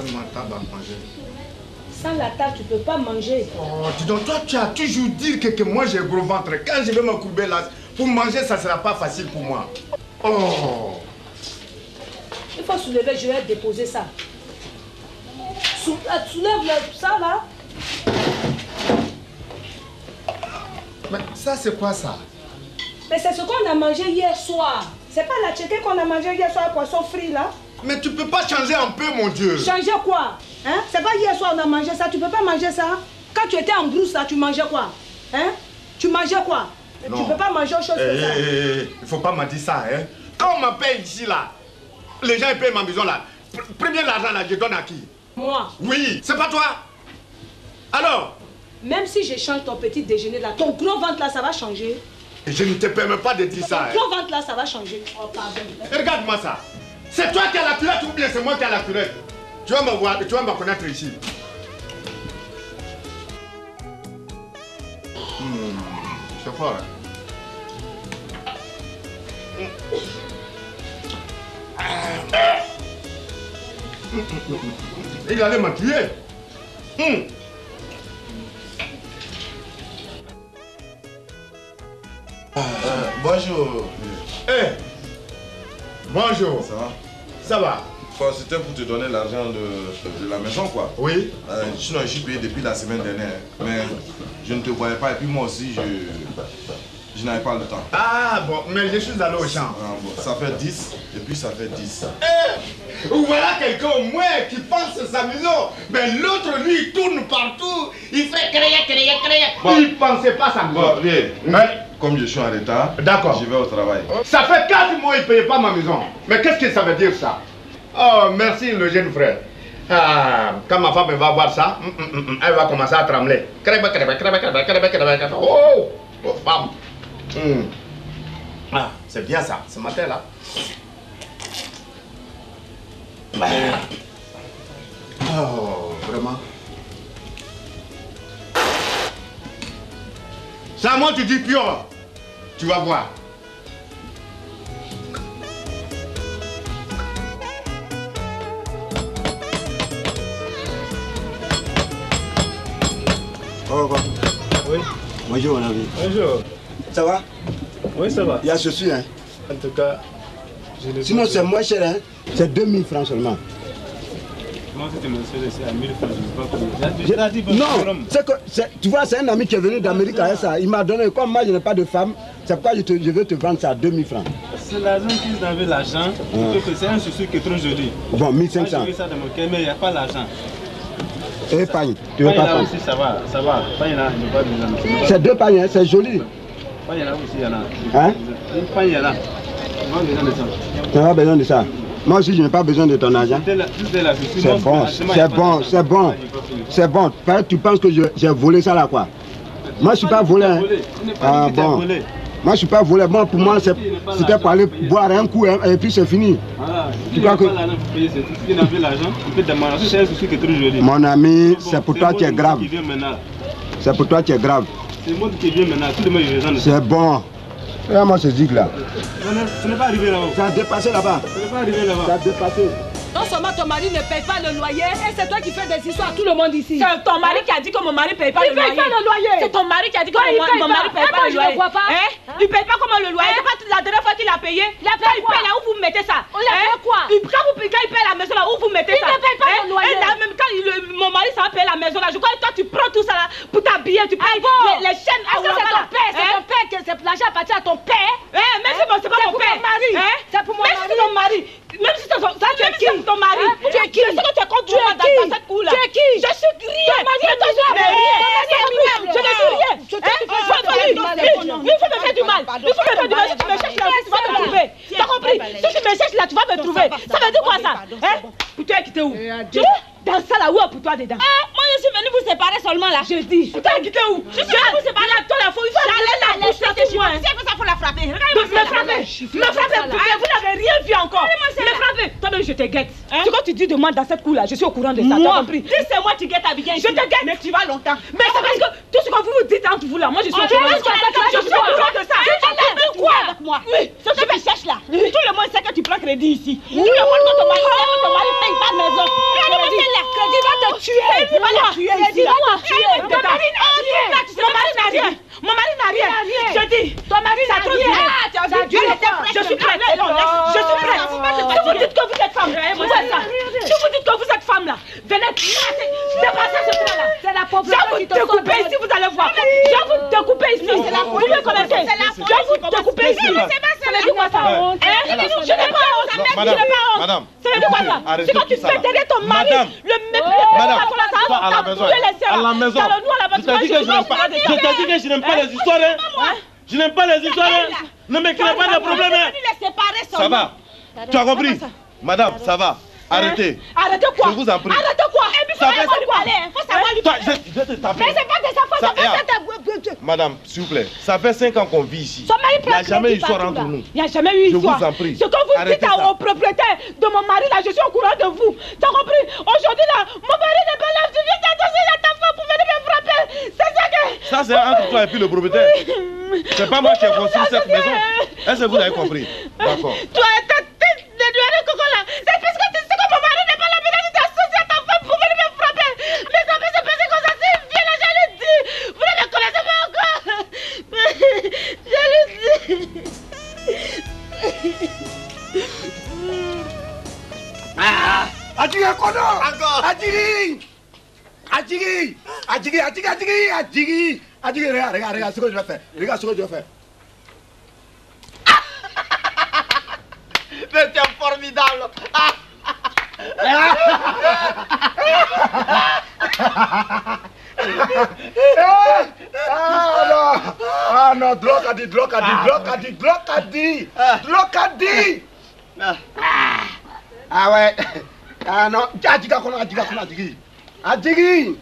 donne-moi ta table à manger. Sans la table, tu ne peux pas manger. Oh, dis donc, toi, tu as toujours dit que moi j'ai gros ventre. Quand je vais me courber là, pour manger, ça ne sera pas facile pour moi. Oh! Il faut soulever, je vais déposer ça. Soulève ça là. Mais ça, c'est quoi ça? Mais c'est ce qu'on a mangé hier soir. C'est pas la chicken qu'on a mangé hier soir, poisson frit là? Mais tu peux pas changer un peu, mon Dieu. Changer quoi? Hein? C'est pas hier soir on a mangé ça, tu peux pas manger ça? Quand tu étais en brousse là, tu mangeais quoi? Hein? Tu mangeais quoi? Non. Tu peux pas manger autre chose que ça. Il faut pas me dire ça, hein? Quand on m'appelle ici là, les gens ils payent ma maison là. Premier l'argent là, je donne à qui? Moi. Oui, c'est pas toi. Alors? Même si je change ton petit déjeuner là, ton gros ventre là, ça va changer. Je ne te permets pas de dire ça. Ton gros ventre là, ça va changer. Oh, pardon. Regarde-moi ça. C'est toi qui as la culotte ou bien c'est moi qui ai la culotte? Tu vas me voir, tu vas me connaître ici. C'est fort. Il allait me tuer. Bonjour. Hey. Bonjour. Ça va? Ça va. Enfin, c'était pour te donner l'argent de la maison, quoi. Oui. Sinon, je suis payé depuis la semaine dernière. Mais je ne te voyais pas. Et puis moi aussi, je n'avais pas le temps. Ah, bon, mais je suis allé au champ. Ah, bon. Ça fait 10, et puis ça fait 10. Eh, voilà quelqu'un au moins qui pense sa maison. Mais l'autre, lui, il tourne partout. Il fait créer. Bon. Il ne pensait pas sa maison. Bon, oui. Mais... comme je suis en retard, je vais au travail. Ça fait 4 mois qu'il ne payait pas ma maison. Mais qu'est-ce que ça veut dire ça? Oh, merci le jeune frère. Ah, quand ma femme va voir ça, elle va commencer à trembler. Oh, oh femme. Ah, c'est bien ça, ce matin là. Oh, vraiment. Ça, moi, tu dis pure. Tu vas voir. Oh, oui. Bonjour, mon ami. Bonjour. Ça va? Oui, ça va. Il y a ceci, hein? En tout cas, je le... Sinon, c'est moins cher, hein? C'est 2000 francs seulement. Comment tu me fais laisser à 1000 francs? Je ne sais pas comment. Non, tu vois, c'est un ami qui est venu d'Amérique avec ça. Il m'a donné, comme moi je n'ai pas de femme, c'est pourquoi je veux te vendre ça à 2000 francs. C'est la zone qu'ils avaient l'argent, c'est un souci qui est trop joli. Bon, 1500. Moi, je veux ça dans mon cœur, mais il n'y a pas l'argent. Et pagne, tu veux pas pagne? Aussi, ça va, ça va. Pagne là, je n'ai pas besoin. C'est 2 pagnes, c'est joli. Pagne là aussi, il y en a. Hein? Une pagne là. On a besoin de ça. Tu n'as pas besoin de ça? Moi aussi, je n'ai pas besoin de ton argent. C'est bon, c'est bon, c'est bon. C'est bon. Tu penses que j'ai volé ça là, quoi? Moi, je ne suis pas volé. Ah bon. Moi, je ne suis pas volé. Bon, pour moi, c'était pour aller boire un coup et puis c'est fini. Tu crois que... Mon ami, c'est pour toi qui est grave. C'est pour toi qui est grave. C'est moi qui viens maintenant. Tout le monde est raison. C'est bon. Regarde-moi ce zig là. Ça n'est pas arrivé là-bas. Ça a dépassé là-bas. Ça n'est pas arrivé là-bas. Ça a dépassé. Non seulement ton mari ne paye pas le loyer, et c'est toi qui fais des histoires à tout le monde ici. C'est ton mari qui a dit que mon mari ne paye pas le loyer. Il ne paye pas le loyer. C'est ton mari qui a dit que mon mari ne paye pas le loyer. Il ne paye pas comment le loyer? C'est pas la dernière fois qu'il a payé. Quand il paye là, où vous mettez ça? On l'a fait quoi? Quand il paye la maison là, où vous mettez ça? Il ne paye pas le loyer. Même quand mon mari s'en paye la maison là, je crois que toi tu prends tout ça là pour t'habiller, tu prends les chaînes. Est-ce que c'est ton père? C'est ton père que l'argent appartient à ton père? Même si c'est pas mon père. C'est pour mon mari. Même si c'est ton mari. Même si c'est ton mari, tu es qui? Est-ce que tu es contre moi dans cette cour là? Tu es qui? Je suis rien. Je ne suis rien. Il faut me faire du mal. Il faut me faire du mal. Si tu me cherches là, tu vas me trouver. T'as compris? Si tu me cherches là, tu vas me trouver. Ça veut dire quoi ça? Pour toi, qui t'es où? Dans ça là, où pour toi dedans? Moi je suis venu vous séparer seulement là. Je dis. Pour toi, qui t'es où? Je suis venu vous séparer là. Toi la faut. J'allais la bouche là sur moi. C'est pour ça faut la frapper. Me frapper. Vous n'avez rien vu encore. Me frapper. Toi-même je te guette. Ce que tu dis de moi dans cette cour là, je suis au courant de ça. T'as compris? Si c'est moi qui guette Abigail, je te guette. Mais tu vas longtemps. Mais c'est parce que tout ce que vous dites entre vous là, moi je suis au courant de ça. Je suis au courant de ça. Tu te lèves quoi avec moi? Ce que tu cherches là, tout le monde sait que tu prends crédit ici. Oui. Tout le monde que ton mari paye ta maison. Crédit va te tuer. Il va te tuer ici. Mon mari n'a rien. Mon mari n'a rien. Je dis, ton mari n'a rien. Je suis prête. Je suis prête. Si vous dites que vous êtes femme, vous êtes là. Si vous dites que vous êtes femme là, venez dépasser ce plan là. C'est la pauvreté qui te sauve. Ici, vous allez voir. Je vais vous découper ici. Vous me connaissez. Je vais vous découper ici. Ça veut dire quoi ça? Je n'ai pas honte. Madame. Ça veut dire quoi ça? C'est quand tu fais derrière ton mari, le mépris, ça va t'envoyer les sœurs. Je t'ai dit que je n'aime pas les histoires. Je n'aime pas les histoires. Ne me crée pas de problème. Ça va. Tu as compris? Madame, ça va. Arrêtez. Arrêtez quoi? Je vous en prie. Arrêtez quoi? Ça va lui parler. Faut savoir lui parler. Je te tape. Mais c'est pas de sa faute. Ça fait... Madame, s'il vous plaît. Ça fait 5 ans qu'on vit ici. Il n'y a jamais eu histoire entre nous. Il n'y a jamais eu histoire. Je vous en prie. Ce que vous arrêtez dites au propriétaire de mon mari, là, je suis au courant de vous. T'as compris? Aujourd'hui, là, mon mari n'est pas là. Tu viens t'attacher à ta femme pour venir me frapper. C'est ça que... Ça, c'est entre toi et puis le propriétaire. Oui. C'est pas moi qui ai construit cette maison. Est-ce que vous l'avez compris? D'accord. Toi, t'as tête de noix de coco là. C'est parce que tu sais que mon mari n'est pas là. Mais ça peut se passer comme ça, c'est bien là, je le dis. Vous ne me connaissez pas encore. Je le dis. Ah, Adjiri Kono. Encore. Adjiri. Adjiri. Adjiri, Adjiri, Adjiri, Adjiri. Adjiri, regarde, regarde, regarde ce que je vais faire. Regarde ce que je vais faire. Mais t'es formidable. Ah. Ah non, Drogadi, Drogadi, Drogadi, Drogadi, Drogadi. Ah ouais. Ah non, Adjiga kono, Adjiga kono, Adjigi. Adjigi.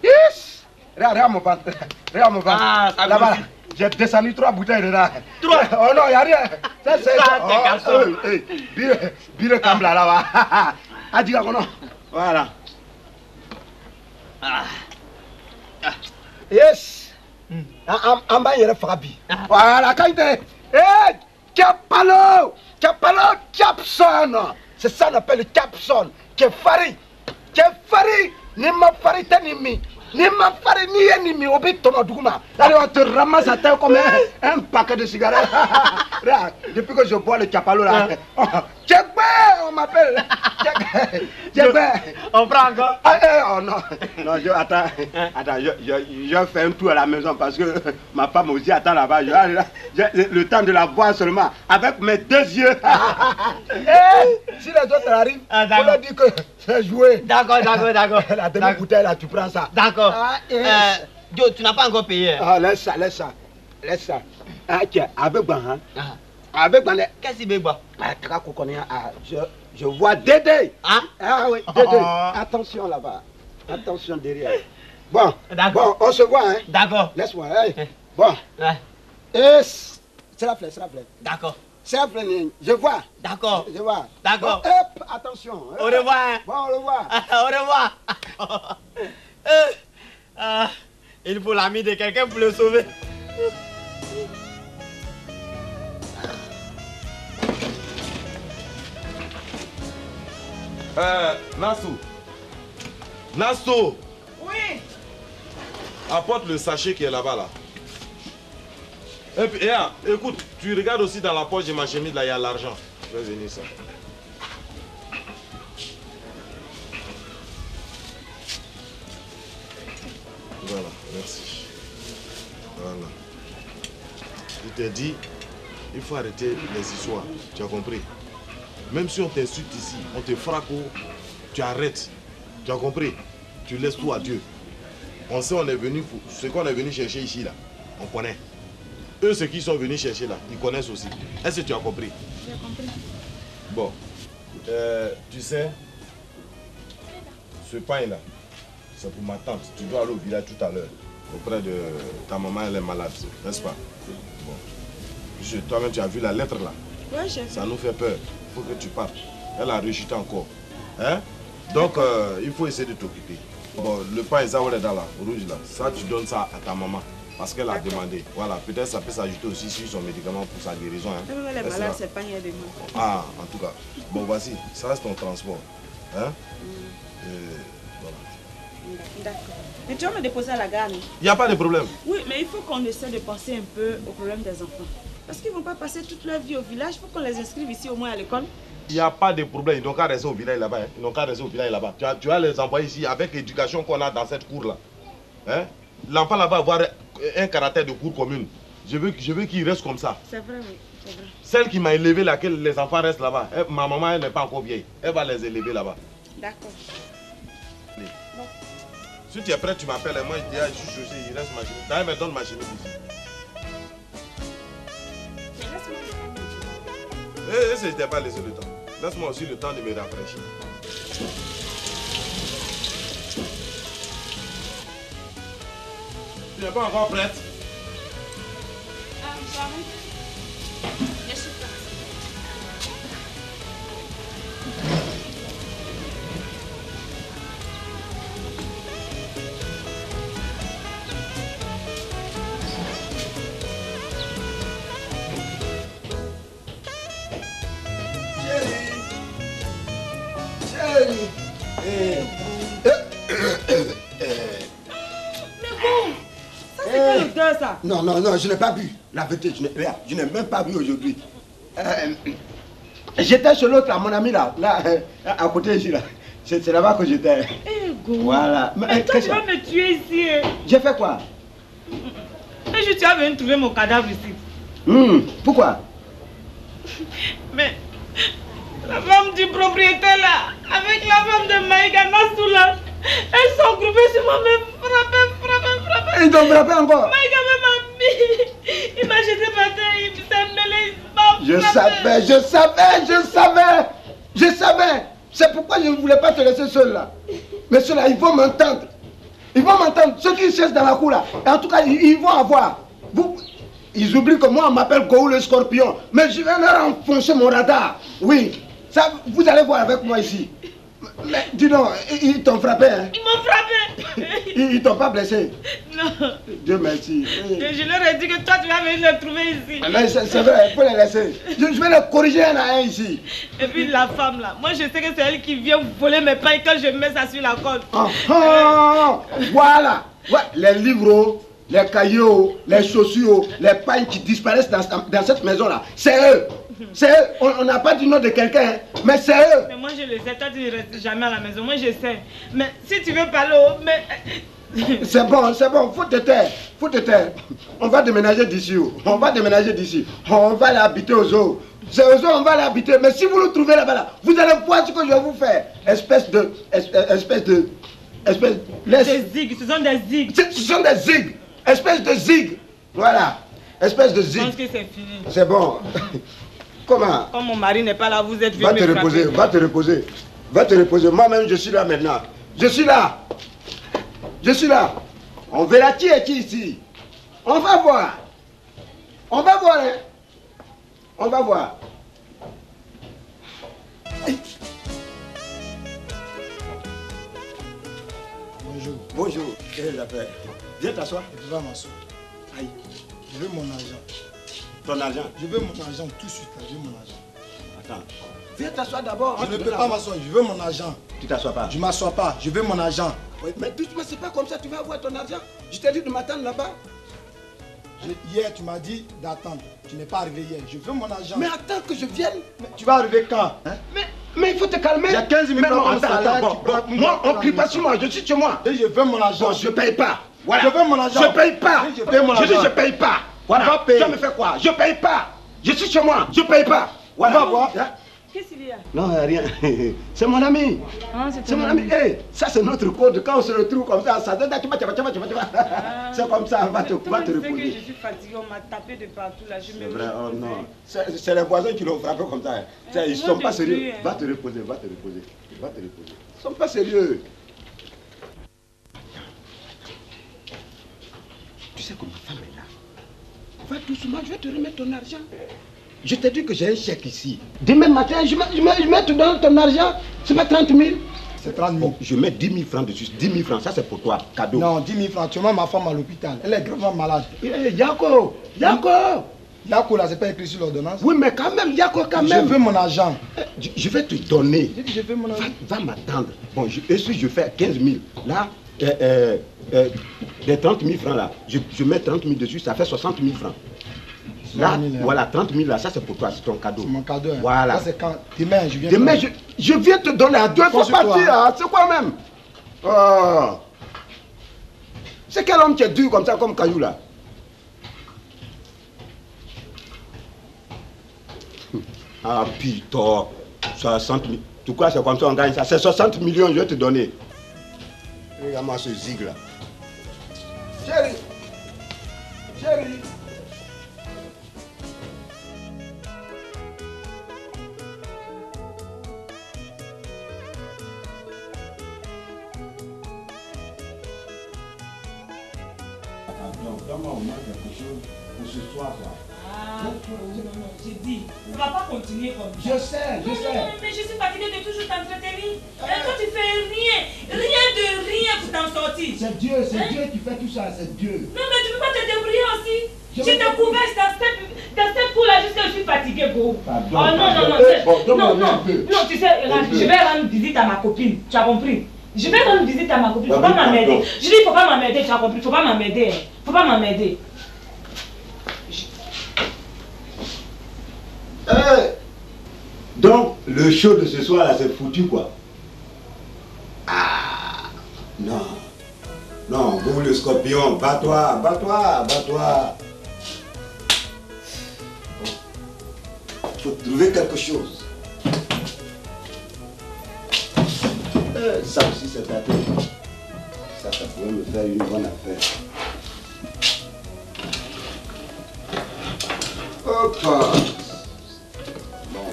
Yes. Regarde mon ventre, regarde mon ventre. Ah, là-bas. J'ai descendu 3 bouteilles de là. 3? Oh non, il n'y a rien. Ça, c'est ça. Bire Kambla là-bas. Adjiga kono. Voilà. Yes. En bas, il y a Fabi. Voilà, quand il est. Hé, Capalo. Capalo, Capson. C'est ça qu'on appelle Capson. Kefari. Kefari. Ni ma fari, ni mi. Ni ma fari, ni ennemi. Obéi ton adouma. Allez, on te ramasse à terre comme un paquet de cigarettes. Regarde, depuis que je bois le Capalo là. Tchèque, on m'appelle. On prend encore. Oh non, non, attends, je fais un tour à la maison parce que ma femme aussi attend là-bas. Le temps de la voir seulement avec mes 2 yeux. Si les autres arrivent, on leur dit que c'est joué. D'accord. La demi-bouteille là, tu prends ça. D'accord. Joe, tu n'as pas encore payé. Ah, laisse ça. Ok, avec moi, hein. Qu'est-ce qu'il veut boire? Je vois Dédé. Ah oui, Dédé. Attention là-bas. Attention derrière. Bon, on se voit, hein. D'accord. Laisse-moi. Bon. C'est la flèche. D'accord. C'est la flèche. Je vois. D'accord. Hop, attention. Au revoir. Bon, au revoir. Au revoir. Il faut l'ami de quelqu'un pour le sauver. Nassou. Oui. Apporte le sachet qui est là-bas, là. Et puis, écoute, tu regardes aussi dans la poche de ma chemise, là, il y a l'argent. Je vais venir ça. Voilà, merci. Voilà. Je t'ai dit, il faut arrêter les histoires. Tu as compris? Même si on t'insulte ici, on te frappe, tu arrêtes. Tu as compris? Tu laisses tout à Dieu. On sait on est venu pour ce qu'on est venu chercher ici, là. On connaît. Eux, ceux qui sont venus chercher, là, ils connaissent aussi. Est-ce que tu as compris? J'ai compris. Bon. Tu sais, ce pain-là, c'est pour ma tante. Tu dois aller au village tout à l'heure. Auprès de ta maman, elle est malade, n'est-ce pas? Bon. Toi-même, tu as vu la lettre, là. Ouais, j'ai vu. Ça nous fait peur. Faut que tu partes. Elle a rejeté encore. Hein? Donc, il faut essayer de t'occuper. Bon, le pain et ça, on est dans la rouge là. Ça, tu donnes ça à ta maman. parce qu'elle a demandé. Voilà, peut-être ça peut s'ajouter aussi sur son médicament pour sa guérison. Hein. Non, mais les malades, c'est pas rien de nous. Ah, en tout cas. Bon, voici, ça reste ton transport. Hein? Mm. Voilà. D'accord. Mais tu vas me déposer à la gare. Il n'y a pas de problème. Oui, mais il faut qu'on essaie de penser un peu au problème des enfants. Parce qu'ils ne vont pas passer toute leur vie au village. Il faut qu'on les inscrive ici au moins à l'école. Il n'y a pas de problème. Ils n'ont qu'à rester au village là-bas. Hein. Ils n'ont qu'à rester au village là-bas. Tu vas les envoyer ici avec l'éducation qu'on a dans cette cour-là. Hein? L'enfant là-bas va avoir un caractère de cour commune. Je veux qu'il reste comme ça. C'est vrai, oui. C'est vrai. Celle qui m'a élevé, laquelle les enfants restent là-bas. Ma maman, elle n'est pas encore vieille. Elle va les élever là-bas. D'accord. Si tu es prêt, tu m'appelles et moi je dis ah, je suis aussi, il reste ma chemise. D'ailleurs, me donne ma chemise ici. Et si je t'ai pas laissé le temps, laisse-moi aussi le temps de me rafraîchir. Tu n'es pas encore prête? Je suis prête. Non, non, non, je n'ai pas bu. La vérité, je n'ai même pas bu aujourd'hui. J'étais chez l'autre, mon ami, là, à côté ici, là. C'est là-bas que j'étais. Voilà. Mais toi, tu vas me tuer ici. J'ai fait quoi? Mais tu as venu trouver mon cadavre ici. Pourquoi? Mais la femme du propriétaire, là, avec la femme de Maïga Nassoula, elles sont groupées sur moi, même frappé. Ils t'ont frappé encore? Maïga, il m'a jeté par terre, il s'est mêlé, il m'a frappé. Je savais. C'est pourquoi je ne voulais pas te laisser seul là. Mais ceux-là, ils vont m'entendre. Ils vont m'entendre. Ceux qui cherchent dans la cour là, en tout cas, ils vont avoir. Ils oublient que moi, on m'appelle Gohou le Scorpion. Mais je vais leur enfoncer mon radar. Oui, ça, vous allez voir avec moi ici. Mais dis donc, ils t'ont frappé. Hein? Ils m'ont frappé. Ils t'ont pas blessé. Non. Dieu merci. Je leur ai dit que toi tu vas venir les trouver ici. Mais c'est vrai, il faut les laisser. Je vais les corriger un à un ici. Et puis la femme là, moi je sais que c'est elle qui vient voler mes pains quand je mets ça sur la corde. Voilà. Ouais, les livres, les cailloux, les chaussures, les pains qui disparaissent dans cette maison là, c'est eux. C'est eux, on n'a pas du nom de quelqu'un, mais c'est eux. Mais moi je le sais, toi tu ne restes jamais à la maison, moi je sais. Mais si tu veux parler, mais... C'est bon, faut te taire. On va déménager d'ici, on va l'habiter aux eaux. C'est aux eaux, on va l'habiter, mais si vous le trouvez là-bas, là, vous allez voir ce que je vais vous faire. Espèce de zig, voilà. Espèce de zig. Je pense que c'est fini. C'est bon. Comment? Comme mon mari n'est pas là, vous êtes venu. Va te reposer. Moi-même, je suis là maintenant. Je suis là. On verra qui est qui ici. On va voir. Hein? On va voir. Bonjour. Bonjour. Quelle est la paix? Viens t'asseoir. Je vais m'asseoir. Aïe. Je veux mon argent. Ton argent? Je veux mon argent tout de suite. Je veux mon argent. Attends. Viens t'asseoir d'abord. Je ne peux pas m'asseoir. Je veux mon argent. Tu t'assois pas? Je m'assois pas. Je veux mon argent. Oui, mais dites-moi, c'est pas comme ça tu vas avoir ton argent. Je t'ai dit de m'attendre là-bas. Hier, tu m'as dit d'attendre. Tu n'es pas arrivé hier. Je veux mon argent. Mais attends que je vienne. Mais tu vas arriver quand? Hein? Mais il faut te calmer. J'ai 15 000 euros en salaire. Moi, on ne crie pas sur moi. Je suis chez moi. Et je veux mon argent. Bon, je ne paye pas. Voilà. Je veux mon argent. Je paye pas. Je dis je paye pas. Voilà. Ça me fait quoi? Je paye pas. Je suis chez moi. Je paye pas. Voilà. On va voir. Qu'est-ce qu'il y a? Non, rien. C'est mon ami. Ah, c'est mon ami. Hey, ça c'est notre code. Quand on se retrouve comme ça, ça donne. Tu vas. Ah, c'est comme ça. Va te reposer. Que je suis fatigué. On m'a tapé de partout là. C'est vrai. Oh, non. C'est les voisins qui l'ont frappé comme ça. Hein. Ils sont pas sérieux. Hein. Va te reposer. Ils sont pas sérieux. Tu sais que ma femme est là. Va doucement, je vais te remettre ton argent. Je t'ai dit que j'ai un chèque ici. Demain matin, je mets ton argent. C'est pas 30 000. C'est 30 000. Oh, je mets 10 000 francs dessus. 10 000 francs, ça c'est pour toi, cadeau. Non, 10 000 francs. Tu mets ma femme à l'hôpital. Elle est gravement malade. Yako, Yako. Yako, là, c'est pas écrit sur l'ordonnance. Oui, mais quand même, Yako, quand même. Je veux mon argent. Je vais te donner. Je veux mon argent. Va m'attendre. Bon, je fais 15 000. Là, les 30 000 francs, là, je mets 30 000 dessus, ça fait 60 000 francs. Là, voilà, 30 000 là, ça c'est pour toi, c'est ton cadeau. C'est mon cadeau. Hein. Voilà. Ça c'est quand demain, je viens. Demain, je viens te donner à deux fois partir. Hein. C'est quoi même? Oh. C'est quel homme qui est dur comme ça, comme Caillou là? Ah putain, 60 000. Tout quoi, c'est comme ça on gagne ça. C'est 60 millions, je vais te donner. Regarde-moi ce zig là. Chérie, chérie. Donne-moi au moins quelque chose pour ce soir. Ah, non, j'ai dit, ça ne va pas continuer comme ça. Je sais, je sais. Non, mais je suis fatiguée de toujours t'entretenir. Et toi, tu fais rien, rien de rien pour t'en sortir. C'est Dieu, c'est Dieu qui fait tout ça, c'est Dieu. Non, mais tu ne peux pas te débrouiller aussi. Je t'ai couvert, dans cette cour-là, jusqu'à je suis fatiguée, gros. Pardon, oh non, non, non, non, tu sais, je vais rendre visite à ma copine, tu as compris? Je vais rendre visite à ma copine, faut pas m'emmerder. Je dis, faut pas m'emmerder, tu as compris, faut pas m'emmerder. Faut pas m'emmerder. Donc, le show de ce soir là, c'est foutu quoi. Ah, non. Non, vous le scorpion, bats-toi, bats-toi, bats-toi. Faut trouver quelque chose. Ça aussi c'est tâté. Ça pourrait me faire une bonne affaire. Hop. Bon.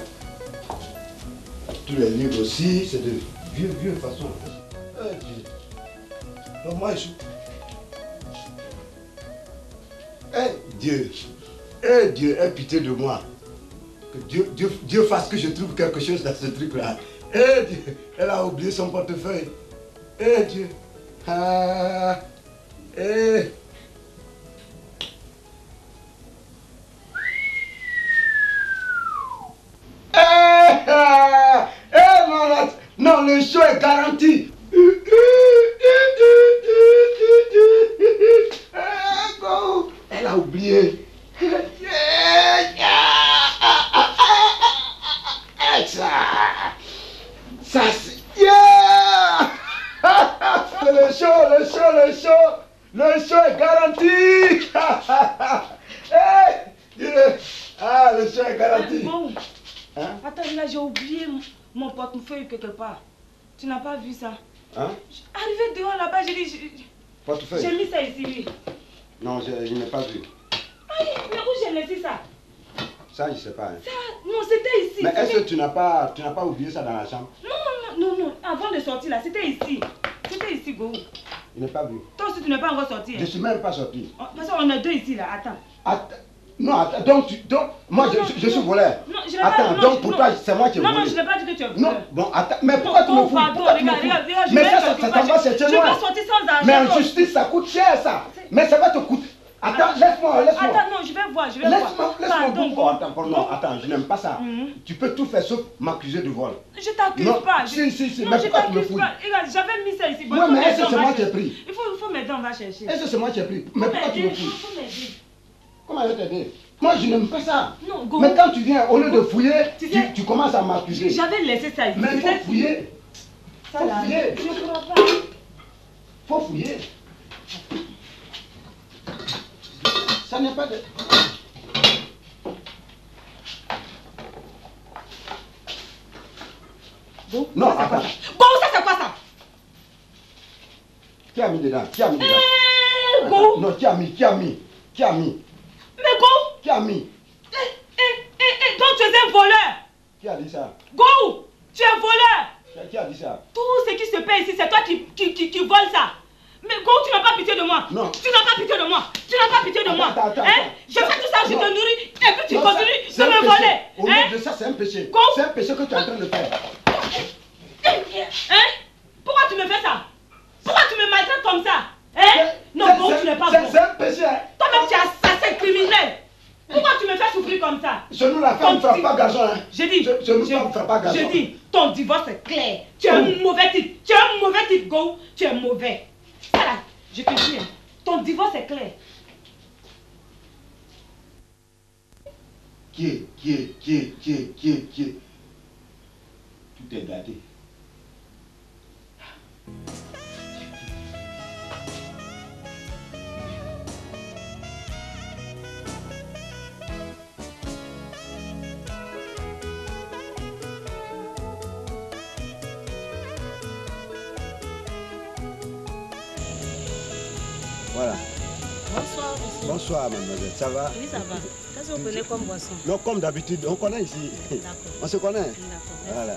Tous les livres aussi, c'est de vieux façon. Donc moi je suis. Dieu. Dieu, aie pitié de moi. Que Dieu fasse que je trouve quelque chose dans ce truc-là. Dieu, elle a oublié son portefeuille. Dieu. Ah. Non, le show est garanti. Elle a oublié. Ça c'est... Yeah! Le show est garanti! Ah, le show est garanti! Bon. Hein? Attends, là j'ai oublié mon portefeuille quelque part. Tu n'as pas vu ça? Hein? Arrivé dehors là-bas, j'ai dit... Portefeuille? J'ai mis ça ici, oui. Non, je n'ai pas vu. Aïe, mais où j'ai laissé ça? Ça, je ne sais pas. Hein. Ça, non, c'était ici. Mais est-ce que tu n'as pas oublié ça dans la chambre? Non. Avant de sortir là, c'était ici. C'était ici, Gohou. Je n'ai pas vu. Toi aussi, tu n'es pas encore sorti. Je ne suis même pas sorti. Oh, parce qu'on est deux ici là, attends. Non, attends, donc moi non, je suis voleur. Non, je l'ai pas dit. Attends, donc pour toi, c'est moi qui ai volé. Non, je n'ai pas dit que tu es voleur. Non, bon, attends, mais pourquoi tu me fous? Regarde, mais ça va, c'est chez moi. Je vais sortir sans argent. Mais en justice, ça coûte cher ça. Mais ça va te coûter. Attends, laisse-moi. Attends, non, je vais voir. Attends, je n'aime pas ça. Tu peux tout faire sauf m'accuser de vol. Je t'accuse pas. Si, mais pourquoi tu me fous? J'avais mis ça ici. Non, mais est-ce que c'est moi qui ai pris? Il faut m'aider, on va chercher. Est-ce que c'est moi qui ai pris? Mais pourquoi tu me fous? Comment je vais t'aider? Moi, je n'aime pas ça. Non, Gohou. Mais quand tu viens, au lieu de fouiller, tu commences à m'accuser. J'avais laissé ça ici. Mais il faut fouiller. Je ne crois pas. Faut fouiller. Ça n'est pas de... Bon, non, attends. Bon, ça c'est quoi ça? Qui a mis dedans? Bon. Non, qui a mis? Mais Gohou! Qui a mis? Donc tu es un voleur! Qui a dit ça? Gohou! Tu es voleur! Qui a dit ça? Tout ce qui se paie ici, c'est toi qui vole ça! Mais Gohou, tu n'as pas pitié de moi! Non! Tu n'as pas pitié de moi! Attends. Je fais tout ça, je te nourris, et puis tu continues de me voler! Au lieu de ça, c'est un péché! C'est un péché que tu es en train de faire! Pourquoi tu me fais ça? Pourquoi tu me maltraites comme ça? Hein? Non, Gohou, tu n'es pas bon. C'est un péché. Toi-même, tu es assassin criminel. Pourquoi tu me fais souffrir comme ça? Je ne la femme frappe pas d'argent. Je dis, ton divorce est clair. Tu es un mauvais type. Tu es un mauvais type, Gohou. Tu es mauvais. Voilà, je te dis, ton divorce est clair. Qui est? Tout est gâté. Voilà. Bonsoir, monsieur. Bonsoir, mademoiselle. Ça va? Oui, ça va. Qu'est-ce que vous prenez comme boisson? Non, comme d'habitude, on connaît ici. D'accord. On se connaît? D'accord. Voilà.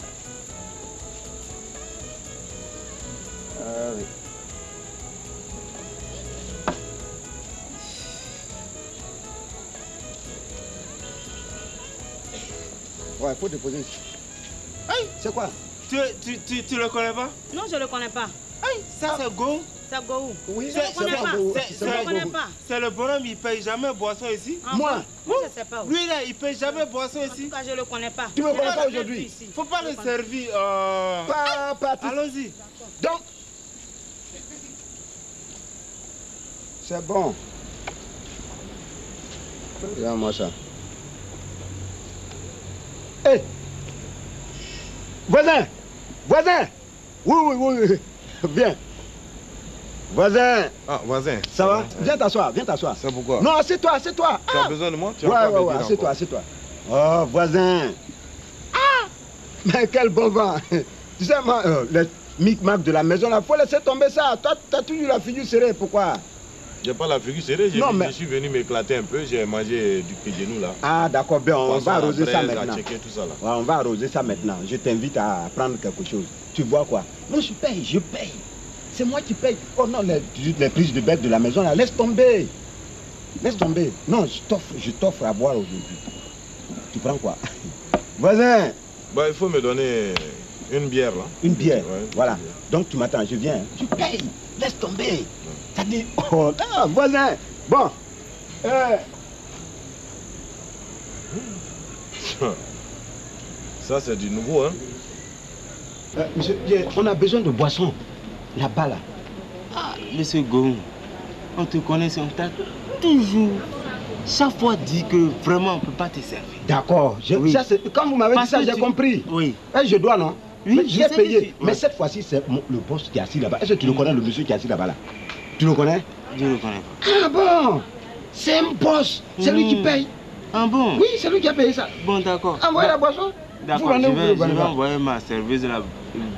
Ah oui. Ouais, il faut déposer ici. Hey, c'est quoi? Tu le connais pas? Non, je le connais pas. Hey, ça, c'est Gohou. C'est Gohou. Oui, je ne connais pas. C'est le bonhomme, il ne paye jamais boisson ici. Moi? Je ne sais pas. Lui, là, il ne paye jamais boisson ici. En tout cas, je ne le connais pas. Tu ne me connais pas aujourd'hui? Il ne faut pas le servir. Allons-y. Donc, c'est bon. Regarde-moi ça. Hé! Voisin! Voisin! Oui. Viens. Voisin. Ah, voisin. Ça va? Viens t'asseoir, C'est pourquoi? Non, assieds-toi. Tu as besoin de moi? Ouais, assieds-toi, Oh, voisin. Ah! Mais quel bon vent. Tu sais, moi, le micmac de la maison, il faut laisser tomber ça. Toi, tu as toujours la figure serrée, pourquoi? J'ai pas la figure serrée, je suis venu m'éclater un peu, j'ai mangé du pied de nous là. Ah, d'accord, bien, on va arroser ça maintenant. On va arroser ça maintenant. Je t'invite à prendre quelque chose. Tu vois quoi? Moi, je paye, C'est moi qui paye. Oh non, les prises de bête de la maison, là, laisse tomber. Non, je t'offre à boire aujourd'hui. Tu prends quoi? Voisin. Bah, il faut me donner une bière, là. Une bière, ouais, voilà. Donc, tu m'attends, je viens. Tu payes, laisse tomber. Ça dit, oh non, voisin. Bon. Ça, c'est du nouveau, hein. Monsieur Pierre, on a besoin de boissons. Là-bas, là. Ah, monsieur Gohou, on te connaît, on t'a toujours, chaque fois, dit que vraiment, on ne peut pas te servir. D'accord. Oui. Quand vous m'avez dit ça, j'ai compris. Oui. Et je dois, non? Oui, j'ai payé. Oui. Mais cette fois-ci, c'est le boss qui est assis là-bas. Est-ce que tu le connais, le monsieur qui est assis là-bas, là? Tu le connais? Je ne le connais pas. Ah bon? C'est un boss. C'est lui qui paye. Ah bon? Oui, c'est lui qui a payé ça. Bon, d'accord. Envoyez la boisson. D'accord, je vais envoyer ma serveuse là,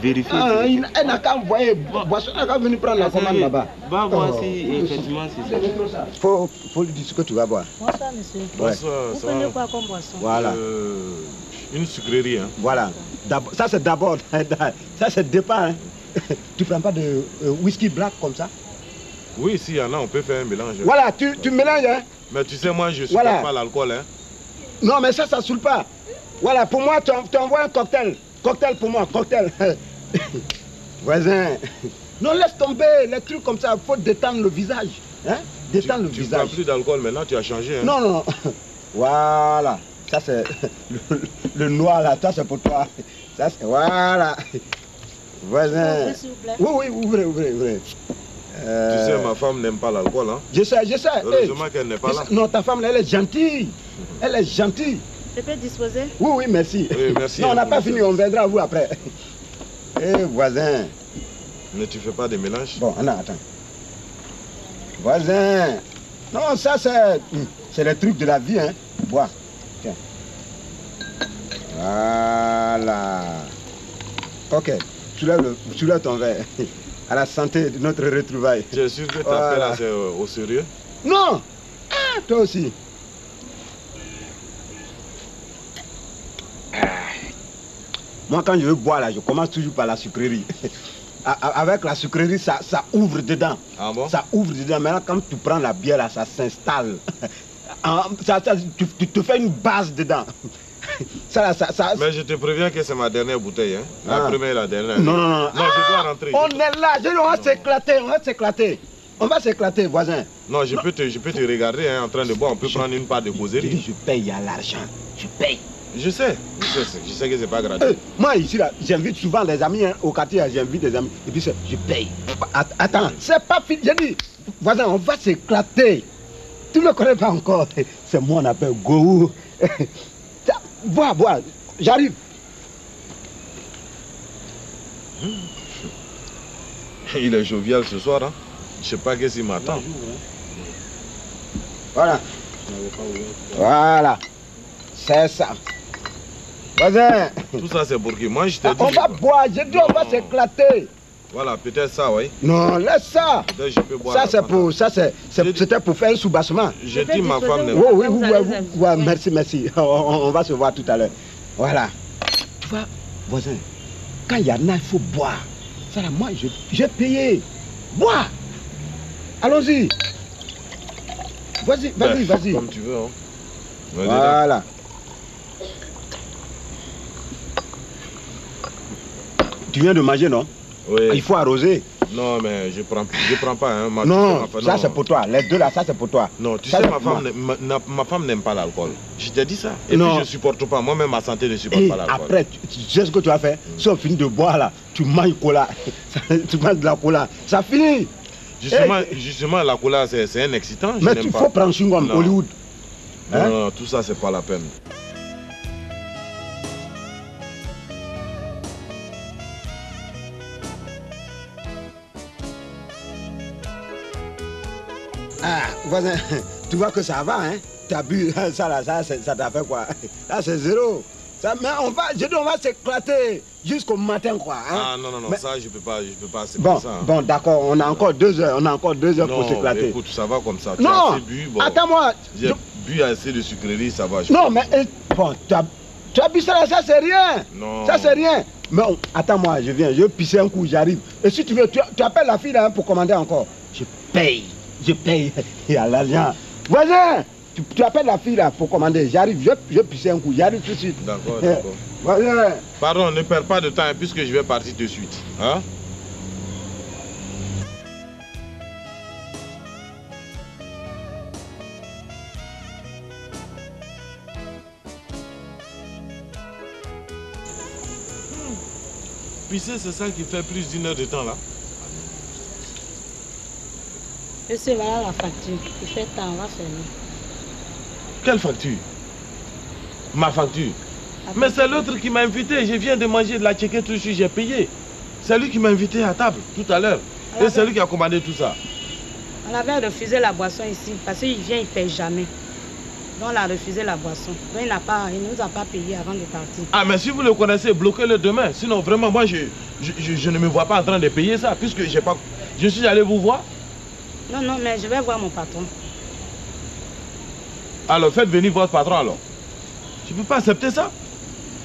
vérifier. Ah, elle n'a qu'à envoyer boisson, elle n'a qu'à venir prendre la commande là-bas. Va voir si effectivement c'est ça. Il faut lui dire ce que tu vas boire. Bonsoir, monsieur. Bonsoir. Vous prenez quoi comme boisson? Voilà. Une sucrerie. Hein. Voilà. Ça, c'est d'abord. Ça, c'est le départ. Hein. Tu prends pas de whisky black comme ça? Oui, si, on peut faire un mélange. Voilà, tu mélanges. Hein. Mais tu sais, moi, je ne supporte pas l'alcool. Hein. Non, mais ça ne saoule pas. Voilà, pour moi, tu envoies un cocktail. Cocktail pour moi, cocktail. Voisin. Non, laisse tomber les trucs comme ça. Il faut détendre le visage. Hein? Détendre le visage. Tu ne prends plus d'alcool maintenant, tu as changé. Hein? Non, non, non. Voilà. Ça, c'est le noir là. Ça, c'est pour toi. Ça, c'est... Voilà. Voisin. Oui, ouvrez. Tu sais, ma femme n'aime pas l'alcool. Hein? Je sais. Heureusement qu'elle n'est pas là. Non, ta femme, elle est gentille. Elle est gentille. Je peux disposer? Oui, merci. Non, on n'a pas fini, on viendra à vous après. Eh, voisin. Mais tu fais pas de mélange? Bon, non, attends. Voisin. Non, ça, c'est le truc de la vie, hein. Bois. Tiens. Voilà. Ok, tu lèves ton verre. À la santé de notre retrouvaille. Tu es sûr que tu appelles au sérieux? Non! Ah, toi aussi. Moi, quand je veux boire, là, je commence toujours par la sucrerie. Avec la sucrerie, ça ouvre dedans. Ah bon? Ça ouvre dedans. Maintenant, quand tu prends la bière, là, ça s'installe. Tu te fais une base dedans. Mais je te préviens que c'est ma dernière bouteille, hein. La première et la dernière. Non, non, non. Non, je dois rentrer. On est là, on va s'éclater, On va s'éclater, voisin. Non, je peux te regarder hein, en train de boire. On peut prendre une part de causerie. Je paye à l'argent. Je paye. Je sais que c'est pas gratuit. Moi, ici, j'invite souvent les amis hein, au quartier. J'invite des amis. Et puis, je paye. Attends, c'est pas fini. J'ai dit, voisin, on va s'éclater. Tu ne le connais pas encore. C'est moi, on appelle Gohou. Bois, bois. J'arrive. Il est jovial ce soir, hein. Je sais pas qu'est-ce qu'il m'attend. Voilà. Voilà. C'est ça. Voisin. Tout ça c'est pour qui? Moi je te dis. On va boire, j'ai dit on va s'éclater. Voilà, peut-être ça, oui. Non, laisse ça. Peut-être je peux boire. Ça c'est pour, ça c'était pour faire un soubassement. J'ai dit ma femme. Oui, oui, merci, merci. On va se voir tout à l'heure. Voilà. Tu vois, voisin, quand il y en a, il faut boire. Ça là, moi j'ai payé. Boire. Allons-y. Vas-y, vas-y, vas-y. Comme tu veux. Hein. Voilà. Tu viens de manger, non? Oui. Il faut arroser. Non, mais je prends pas. Hein, non, ça c'est pour toi. Les deux là, ça c'est pour toi. Non, tu ça, sais, ma femme n'aime pas l'alcool. Je t'ai dit ça. Et non. Puis je supporte pas. Moi-même, ma santé ne supporte pas l'alcool. Après, tu sais ce que tu vas faire. Si on finit de boire là, tu manges cola. Tu manges de la cola. Ça finit. Justement, la cola, c'est un excitant. Mais il faut prendre une gomme Hollywood. Non, hein? Non, tout ça, c'est pas la peine. Ah, voisin, tu vois que ça va, hein? T'as bu, ça là, ça t'a fait quoi? Là, c'est zéro. Ça, mais on va s'éclater jusqu'au matin, quoi. Hein? Ah non, non, non, mais... ça, je peux pas bon, comme ça. Hein. Bon, d'accord, on a encore 2 heures, pour s'éclater. Écoute, ça va comme ça. Non, tu as assez bu, bon, attends-moi. J'ai bu assez de sucreries, ça va. Non, mais bon, tu as bu ça, là, ça, c'est rien. Non. Ça, c'est rien. Mais attends-moi, je viens, je pisse un coup, j'arrive. Et si tu veux, tu appelles la fille, là, hein, pour commander encore. Je paye. Il y a l'argent. Voisin! Tu appelles la fille là pour commander, j'arrive, je pisse un coup, j'arrive tout de suite. D'accord, d'accord. Voilà. Pardon, ne perds pas de temps puisque je vais partir de suite. Hein? Pisser, c'est ça qui fait plus d'1 heure de temps là. Et c'est là la facture, il fait temps, on va fermer. Quelle facture? Ma facture. Mais c'est l'autre qui m'a invité. Je viens de manger de la tchéquette, tout ce que j'ai payé. C'est lui qui m'a invité à table tout à l'heure. Et c'est lui qui a commandé tout ça. On avait refusé la boisson ici parce qu'il vient, il ne paye jamais. Donc on a refusé la boisson. Donc il ne nous a pas payé avant de partir. Ah, mais si vous le connaissez, bloquez-le demain. Sinon, vraiment, moi, je ne me vois pas en train de payer ça puisque j'ai pas... je suis allé vous voir. Non, non, mais je vais voir mon patron. Alors faites venir votre patron alors. Je ne peux pas accepter ça.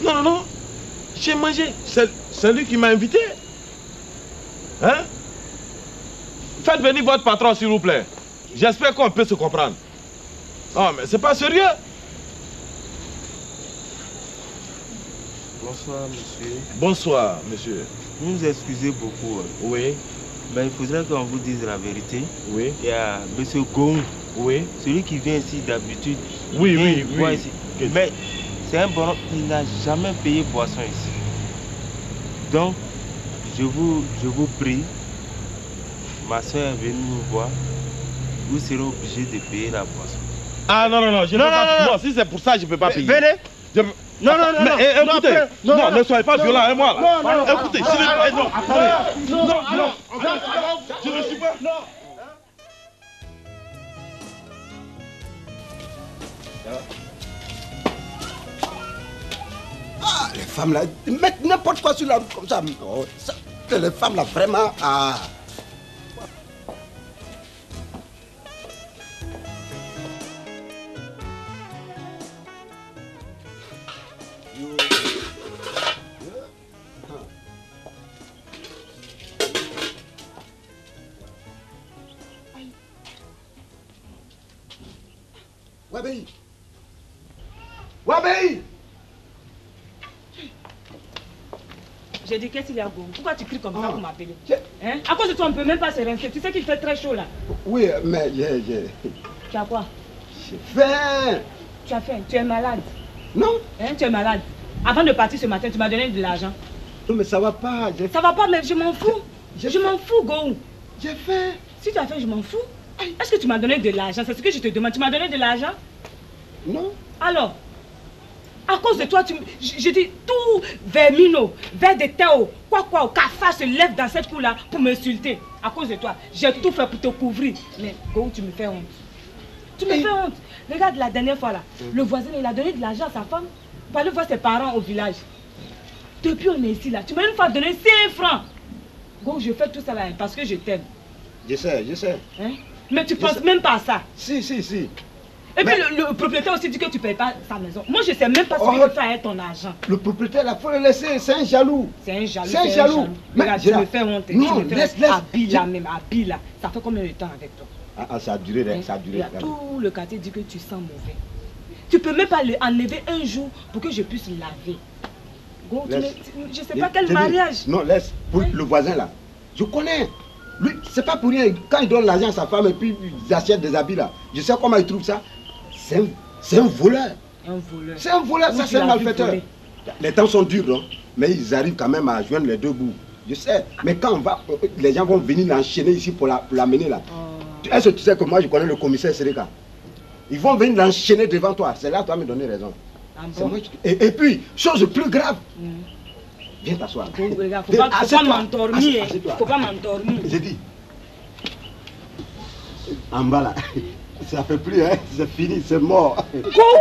Non, non, non. J'ai mangé. C'est lui qui m'a invité. Hein? Faites venir votre patron s'il vous plaît. J'espère qu'on peut se comprendre. Non, mais c'est pas sérieux. Bonsoir, monsieur. Bonsoir, monsieur. Vous nous excusez beaucoup. Oui. Ben, il faudrait qu'on vous dise la vérité. Oui. Il y a monsieur Gohou. Oui. Celui qui vient ici d'habitude. Oui, oui, oui. Ici. Mais c'est un baron qui n'a jamais payé boisson ici. Donc, je vous prie, ma soeur est venue nous voir, vous serez obligé de payer la boisson. Ah non, non, non, je ne peux pas. Non, si c'est pour ça, je ne peux pas payer. Venez. Non, non, non, écoutez, non, ne soyez pas violent avec moi là. Non, écoutez, je ne suis pas. Non, je ne suis pas. Ah, les femmes là, ils mettent n'importe quoi sur la route comme ça. Oh, ça les femmes là, vraiment. Ah. Wabi! Wabi! J'ai dit qu'est-ce qu'il y a, Gohou? Pourquoi tu cries comme ça pour m'appeler? Hein? À cause de toi, on ne peut même pas se rincer. Tu sais qu'il fait très chaud là. Oui, mais Tu as quoi? J'ai faim. Tu as faim? Tu es malade? Non. Hein? Tu es malade? Avant de partir ce matin, tu m'as donné de l'argent. Non, mais ça va pas. Ça va pas, mais je m'en fous. Je m'en fous, Gohou. J'ai faim. Si tu as faim, je m'en fous. Est-ce que tu m'as donné de l'argent? C'est ce que je te demande. Tu m'as donné de l'argent? Non. Alors? À cause de toi, je dis tout vermino, vers de théo, quoi, Kafa se lève dans cette cour-là pour m'insulter. À cause de toi, j'ai tout fait pour te couvrir. Mais Gohou, tu me fais honte. Tu me fais honte. Regarde la dernière fois là, le voisin, il a donné de l'argent à sa femme pour aller voir ses parents au village. Depuis on est ici là, tu m'as une fois donné 5 francs. Gohou, je fais tout ça là parce que je t'aime. Je sais. Hein? Mais tu penses même pas à ça. Si. Et mais puis le propriétaire aussi dit que tu ne payes pas sa maison. Moi, je ne sais même pas ce que tu fais ton argent. Le propriétaire, il faut le laisser. C'est un jaloux. C'est un jaloux. Mais regarde, tu me fais honte. Non, laisse. Habille là. Ça fait combien de temps avec toi? Ça a duré. Hein? Tout le quartier dit que tu sens mauvais. Tu ne peux même pas l'enlever un jour pour que je puisse laver. Gohou, je ne sais pas quel mariage. Non, laisse. Pour le voisin là, je connais. Lui, c'est pas pour rien. Quand il donne l'argent à sa femme et puis il achète des habits là, je sais comment il trouve ça. C'est un voleur. Oui, ça c'est un malfaiteur. Les temps sont durs, non? Mais ils arrivent quand même à joindre les deux bouts. Je sais. Mais quand on va, les gens vont venir l'enchaîner ici pour l'amener là. Est-ce que tu sais que moi je connais le commissaire Sereka? Ils vont venir l'enchaîner devant toi. C'est là que tu vas me donner raison. Et puis, chose plus grave. Viens t'asseoir. Faut pas m'endormir. Faut pas m'endormir. J'ai dit. En bas là. Ça fait plus, hein? C'est fini, c'est mort. Gohou!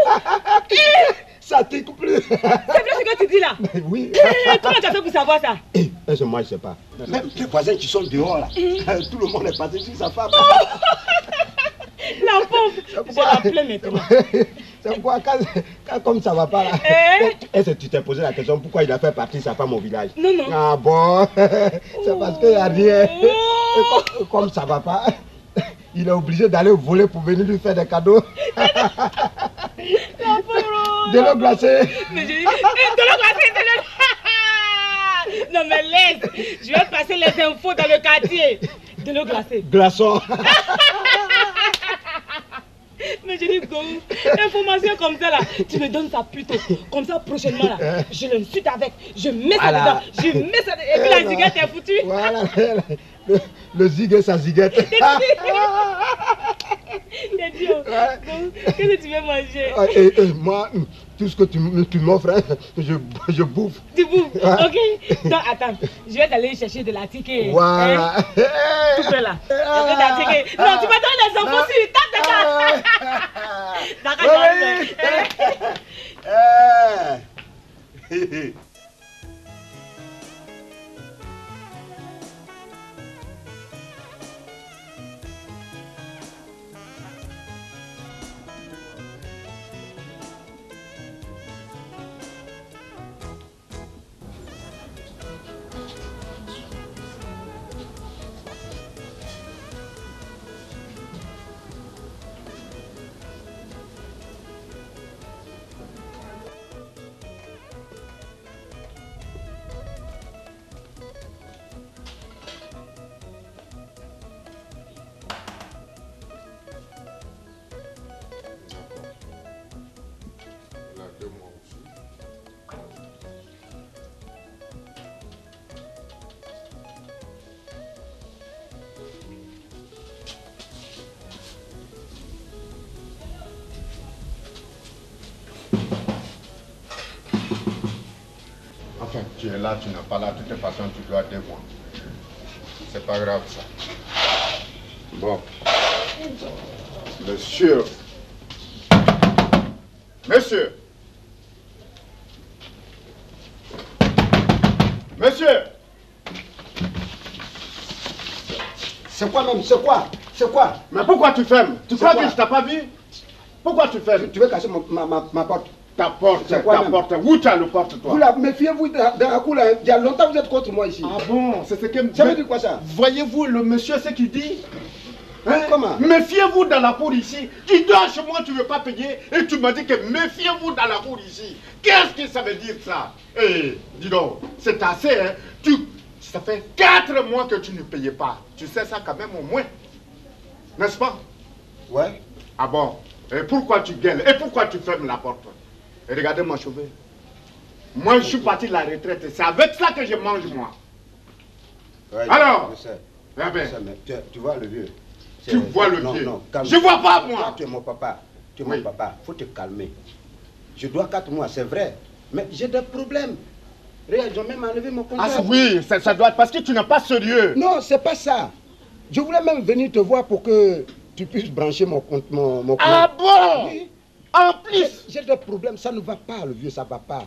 Ça te coupe plus. C'est vrai ce que tu dis là? Mais oui. Comment tu as fait pour savoir ça? Moi, je ne sais pas. Même les voisins qui sont dehors là, tout le monde est passé sur sa femme. La pompe! Je l'appelais maintenant. C'est pourquoi quand comme ça va pas là. Est-ce que tu t'es posé la question pourquoi il a fait partir sa femme au village? Non. Ah bon? C'est parce qu'il n'y a rien. Comme ça va pas. Il est obligé d'aller voler pour venir lui faire des cadeaux. De l'eau glacée. Mais je dis, de l'eau glacée, Non mais laisse, je vais passer les infos dans le quartier. De l'eau glacée. Glaçon. Mais je dis, Gohou, information comme ça là, tu me donnes ça plus tôt. Comme ça, prochainement là, je l'insulte avec, je mets ça dedans, je mets ça dedans. Et puis la ziguette est foutue. Voilà, le ziguet, ça ziguette. Qu'est-ce que tu veux manger? Moi, tout ce que tu m'offres, je bouffe. Tu bouffes? Ok. Donc attends, je vais aller chercher de la ticket. Voilà. Tout ça là. Non, tu m'as donné des enfants sur une table de cartes. D'accord. Tu es là, tu n'es pas là, de toute façon tu dois te voir. C'est pas grave ça. Bon. Monsieur! C'est quoi? Mais pourquoi tu fermes? Tu crois que je t'ai pas vu? Pourquoi tu fermes? Tu veux casser ma porte? Ta porte, ta porte. Où tu as le porte, toi? Méfiez-vous dans la cour là. Il y a longtemps que vous êtes contre moi ici. Ah bon? C'est ce que... Ça veut dire quoi ça? Voyez-vous le monsieur ce qu'il dit? Comment? Méfiez-vous dans la cour ici. Tu dors chez moi, tu ne veux pas payer. Et tu m'as dit que méfiez-vous dans la cour ici. Qu'est-ce que ça veut dire ça? Dis donc, c'est assez, hein? Ça fait 4 mois que tu ne payais pas. Tu sais ça quand même au moins. N'est-ce pas? Ouais. Ah bon? Et pourquoi tu gueules? Et pourquoi tu fermes la porte? Et regardez mon cheveu. Moi, je suis parti de la retraite. C'est avec ça que je mange, moi. Ouais, alors, je sais. Eh ben, je sais, mais tu vois le vieux. Tu vois le vieux. Non, calme. Je vois pas, moi. Toi, tu es mon papa. Tu es mon papa. Faut te calmer. Je dois 4 mois, c'est vrai. Mais j'ai des problèmes. Regarde, j'ai même enlevé mon contrat. Ah oui, ça doit être parce que tu n'es pas sérieux. Non, c'est pas ça. Je voulais même venir te voir pour que tu puisses brancher mon compte. Mon ah bon? Oui. En plus, j'ai des problèmes. Ça ne va pas, le vieux, ça ne va pas.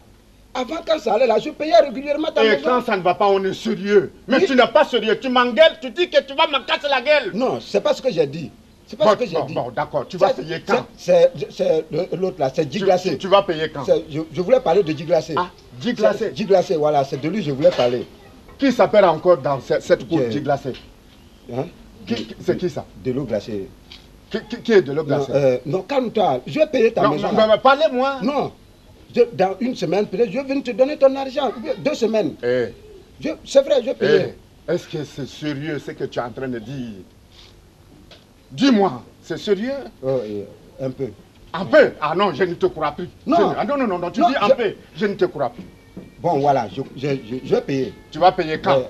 Avant, quand ça allait là, je payais régulièrement ta maison. Et quand ça ne va pas, on est sérieux. Mais oui, tu n'es pas sérieux. Tu m'engueules, tu dis que tu vas me casser la gueule. Non, c'est pas ce que j'ai dit. C'est pas ce que j'ai dit. Bon, d'accord. Tu vas payer quand? C'est l'autre là, c'est Diglacé. Tu vas payer quand? Je voulais parler de Diglacé. Ah, Diglacé. Diglacé, voilà, c'est de lui que je voulais parler. Qui s'appelle encore dans cette cour Diglacé? Hein? C'est qui ça? De l'eau glacée. Qui est de l'eau glacée? Non, calme-toi. Je vais payer ta maison. Non, mais parlez-moi. Non. Dans une semaine, peut-être, je vais venir te donner ton argent. 2 semaines. Hey. C'est vrai, je vais payer. Hey. Est-ce que c'est sérieux ce que tu es en train de dire? Dis-moi, c'est sérieux? Oh, un peu. Un peu? Ah non, je ne te crois plus. Non, ah, non, non, non, tu dis un peu. Je ne te crois plus. Bon, voilà, je vais payer. Tu vas payer quand?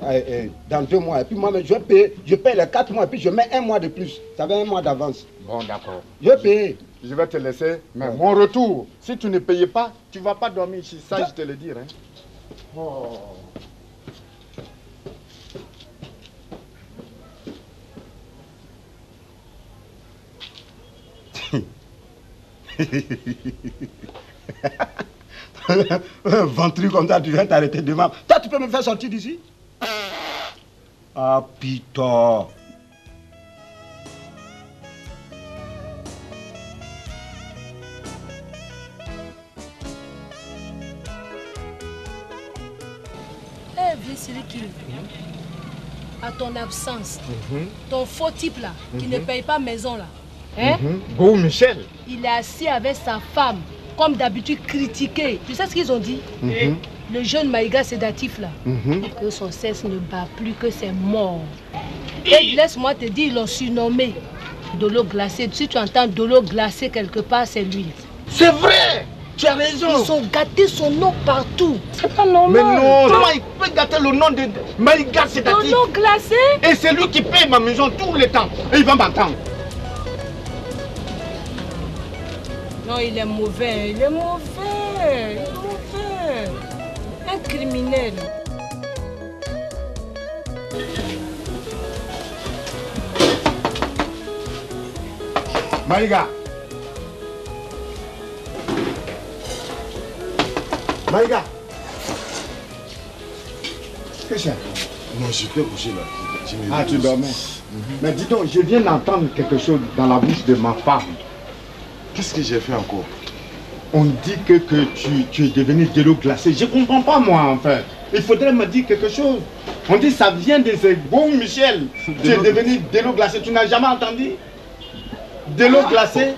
Dans 2 mois. Et puis moi, je vais payer. Je paye les 4 mois et puis je mets 1 mois de plus. Ça fait 1 mois d'avance. Bon, d'accord. Je vais payer. Je vais te laisser, mais mon retour, si tu ne payes pas, tu ne vas pas dormir ici, ça je te le dis. Hein. Oh. Ventru comme ça, tu viens t'arrêter devant. Toi, tu peux me faire sortir d'ici? Ah, putain. À ton absence, ton faux type là, qui ne paye pas maison là, hein? Gohou Michel. Il est assis avec sa femme, comme d'habitude critiqué. Tu sais ce qu'ils ont dit? Le jeune maïga sédatif là, que son sexe ne bat plus, que c'est mort. Et laisse-moi te dire, ils l'ont surnommé Dolo Glacé. Si tu entends Dolo Glacé quelque part, c'est lui. C'est vrai! Tu as raison. Ils ont gâté son nom partout. C'est pas normal. Mais non, comment il peut gâter le nom de Maïga Sédatif? Dolo Glacé? Et c'est lui qui paye ma maison tout le temps. Et il va m'entendre. Non, il est mauvais. Il est mauvais. Il est mauvais. Un criminel. Maïga. Maïga, qu'est-ce que c'est? Non, je peux bouger là. Ah, tu dormais. Mais dis donc, je viens d'entendre quelque chose dans la bouche de ma femme. Qu'est-ce que j'ai fait encore? On dit que tu es devenu de l'eau glacée. Je ne comprends pas, moi, en fait. Il faudrait me dire quelque chose. On dit que ça vient de ce bon Michel. Tu es devenu de l'eau glacée. Tu n'as jamais entendu? De l'eau glacée?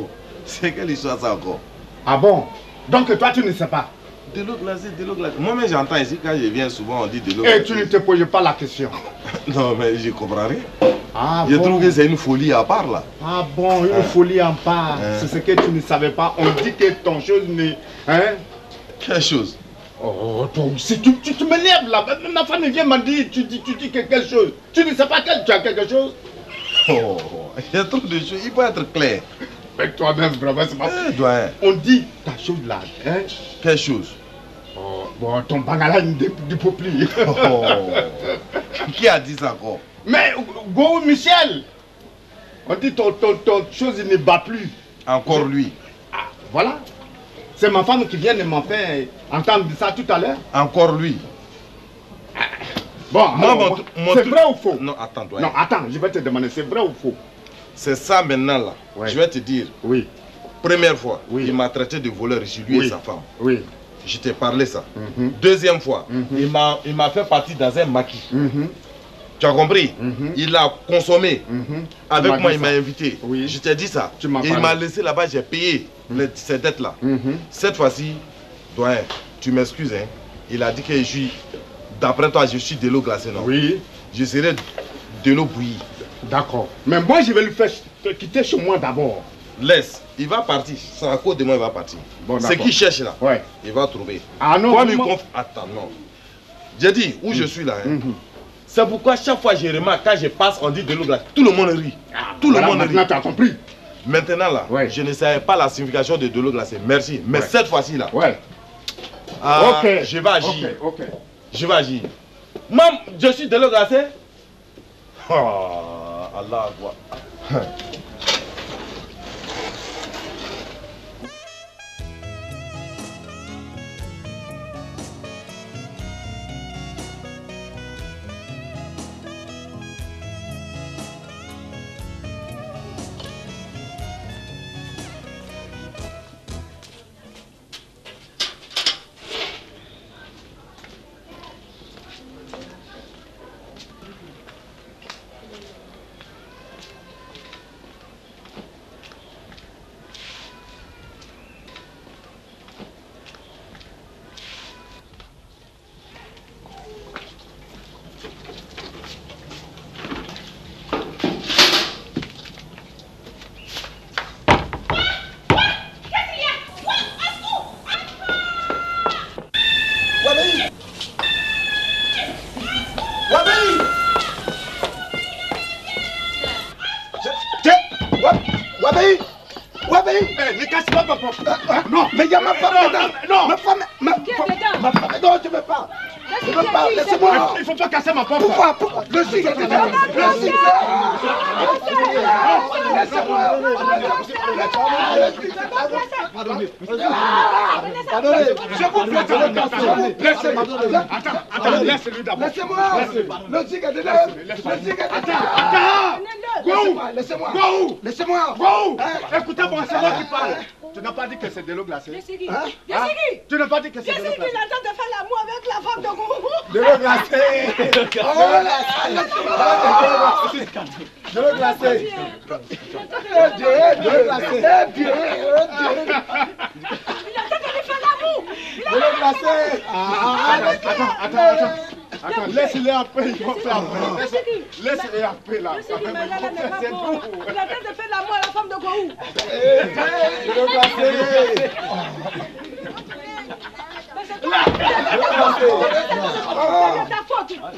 C'est quelle histoire ça encore? Ah bon? Donc toi, tu ne sais pas? De l'eau glacée, de l'eau glacée. Moi-même, j'entends ici, quand je viens souvent, on dit de l'eau glacée. Et tu ne te poses pas la question. Non, mais je comprends rien. Ah, je trouve que c'est une folie à part, là. Ah bon, une folie à part. C'est ce que tu ne savais pas. On dit que ton chose n'est... Hein? Quelle chose? Oh, toi aussi, tu me lèves, là. Ma femme vient me dire, tu dis quelque chose. Tu ne sais pas que tu as quelque chose? Oh, il y a trop de choses. Il faut être clair. Avec toi-même, vraiment, c'est pas possible. On dit ta chose là, hein? Quelle chose? Oh, bon, ton bangala du popli. Oh. Qui a dit ça encore? Mais, Gohou Michel! On dit ton chose, il ne bat plus. Encore lui. Ah, voilà. C'est ma femme qui vient de m'en faire entendre ça tout à l'heure. Encore lui. Ah. Bon, c'est vrai ou faux? Non, attends, toi. Non, attends, je vais te demander, c'est vrai ou faux? C'est ça maintenant là. Ouais. Je vais te dire. Oui. Première fois, il m'a traité de voleur chez lui et sa femme. Oui. Je t'ai parlé ça. Deuxième fois, il m'a fait partie dans un maquis. Tu as compris? Il a consommé. Avec moi, il m'a invité. Oui. Je t'ai dit ça. Tu m'as parlé. Il m'a laissé là-bas, j'ai payé ces dettes là. Cette fois-ci, doyen, tu m'excuses, hein. Il a dit que je suis D'après toi, je suis de l'eau glacée, non? Oui. Je serai de l'eau bouillie. D'accord. Mais moi, je vais le faire quitter chez moi d'abord. Laisse, il va partir. C'est à cause de moi, il va partir. Bon, ce qu'il cherche là, ouais, il va trouver. Ah non, attends, non. J'ai dit où je suis là. Hein. C'est pourquoi chaque fois je remarque, quand je passe, on dit de l'eau glacée. Tout le monde rit. Ah, tout voilà, le monde maintenant, rit. Maintenant, tu as compris. Maintenant là, ouais, je ne savais pas la signification de l'eau glacée. Merci. Mais ouais, cette fois-ci là, ouais, okay, je vais agir. Okay, okay. Je vais agir. Maman, je suis de l'eau glacée. Oh, Allah voit. Laissez-moi. Écoutez-moi, c'est moi qui parle. Tu n'as pas dit que c'est de l'eau glacée. Tu n'as pas dit que c'est de l'eau glacée. Il attend de faire l'amour avec la femme de Gohou. De l'eau glacée. De l'eau glacée. Il attend de faire l'amour. De l'eau glacée. Attends. Attends, laisse-les après, ils vont faire après. Laisse-les après là. C'est tout. Il attend de faire l'amour à la femme de Gohou. C'est ta faute. Tu l'as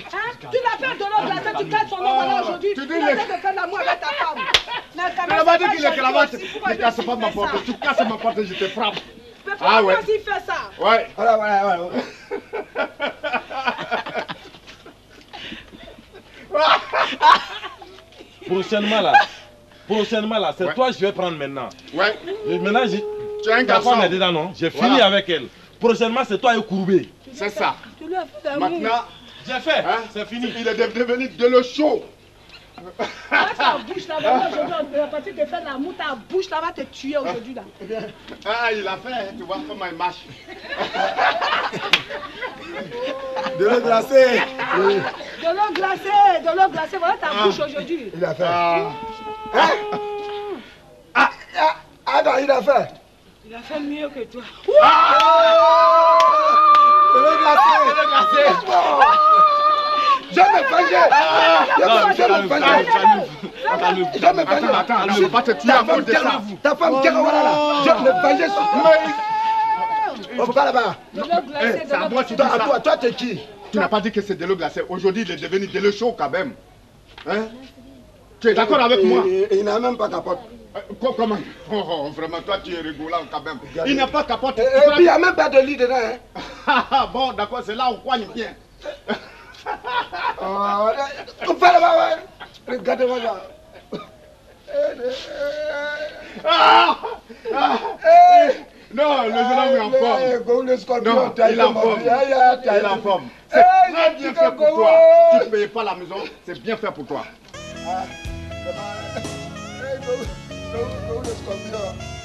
fait de l'eau glacée, tu casses son nom là aujourd'hui. Tu attends de faire l'amour avec ta femme. Tu n'as pas dit qu'il est cravate. Ne casse pas ma porte. Tu casses ma porte et je te frappe. Ah ouais. Pourquoi tu fais ça? Ouais. Voilà. Prochainement là, c'est ouais, toi que je vais prendre maintenant. Ouais. Maintenant, tu as un garçon. Ta femme est dedans, non? J'ai fini avec elle. Prochainement, c'est toi et Courbet. C'est ça. Maintenant, j'ai fait. Hein? C'est fini. Il est devenu de l'eau chaude. Ta bouche là-bas, aujourd'hui, à partir de faire l'amour, ta bouche là-bas te tuer aujourd'hui. Ah, il a fait, tu vois comment il marche. De l'eau glacée. De l'eau glacée, voilà ta bouche aujourd'hui. Il a fait. Non, il a fait. Il a fait mieux que toi. De l'eau glacée. Je me vengerai. Attends, je ne vais pas te tuer à cause de ça. Ta femme, Kerawala, là. Je me vengerai sur toi. On va là-bas. C'est à moi, tu dois. Toi, t'es qui? Tu n'as pas dit que c'est de l'eau glacée. Aujourd'hui, il est devenu de l'eau chaude quand même. Hein? Tu es d'accord avec moi? Il n'a même pas capote. Comment? Oh, vraiment, toi, tu es rigolant quand même. Il n'a pas capote. Et puis, il n'y a même pas de lit dedans. Bon, d'accord, c'est là où coigne bien. Regardez-moi là. Non, le jeune homme est en forme. Le scorpion, il est en forme. Il est en forme. C'est très bien fait pour toi. Tu ne payes pas la maison, c'est bien fait pour toi. Le scorpion.